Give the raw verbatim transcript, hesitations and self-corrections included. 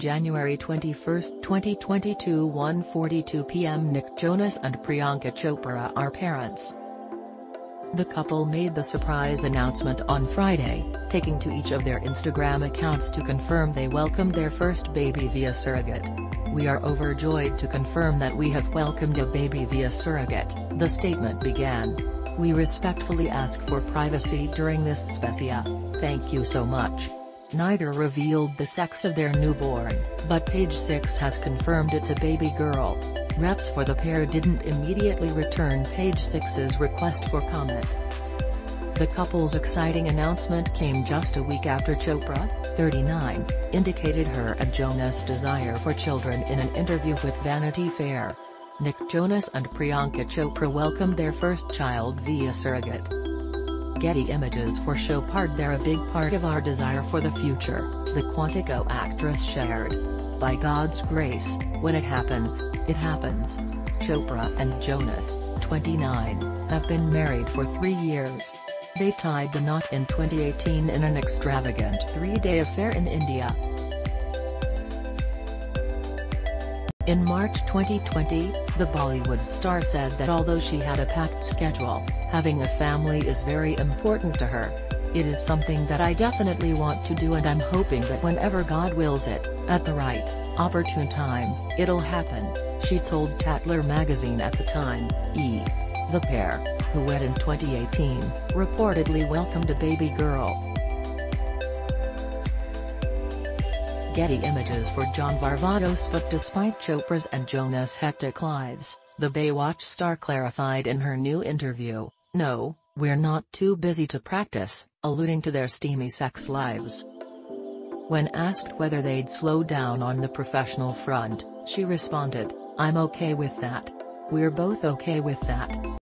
January twenty-first, twenty twenty-two, one forty-two p m Nick Jonas and Priyanka Chopra are parents. The couple made the surprise announcement on Friday, taking to each of their Instagram accounts to confirm they welcomed their first baby via surrogate. "We are overjoyed to confirm that we have welcomed a baby via surrogate," the statement began. "We respectfully ask for privacy during this specia. Thank you so much." Neither revealed the sex of their newborn, but Page Six has confirmed it's a baby girl. Reps for the pair didn't immediately return Page Six's request for comment. The couple's exciting announcement came just a week after Chopra, thirty-nine, indicated her and Jonas' desire for children in an interview with Vanity Fair. Nick Jonas and Priyanka Chopra welcomed their first child via surrogate. Getty Images for Chopard. "They're a big part of our desire for the future," the Quantico actress shared. "By God's grace, when it happens, it happens." Chopra and Jonas, twenty-nine, have been married for three years. They tied the knot in twenty eighteen in an extravagant three-day affair in India. In March twenty twenty, the Bollywood star said that although she had a packed schedule, having a family is very important to her. "It is something that I definitely want to do, and I'm hoping that whenever God wills it, at the right, opportune time, it'll happen," she told Tatler magazine at the time. E. The pair, who wed in twenty eighteen, reportedly welcomed a baby girl. Getty Images for John Varvatos. But despite Chopra's and Jonas' hectic lives, the Baywatch star clarified in her new interview, "No, we're not too busy to practice," alluding to their steamy sex lives. When asked whether they'd slow down on the professional front, she responded, "I'm okay with that. We're both okay with that."